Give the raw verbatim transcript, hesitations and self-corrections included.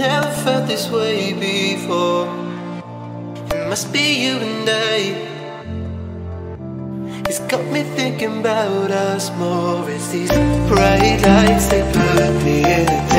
never felt this way before. It must be you and I. It's got me thinking about us more. It's these bright lights, they put me in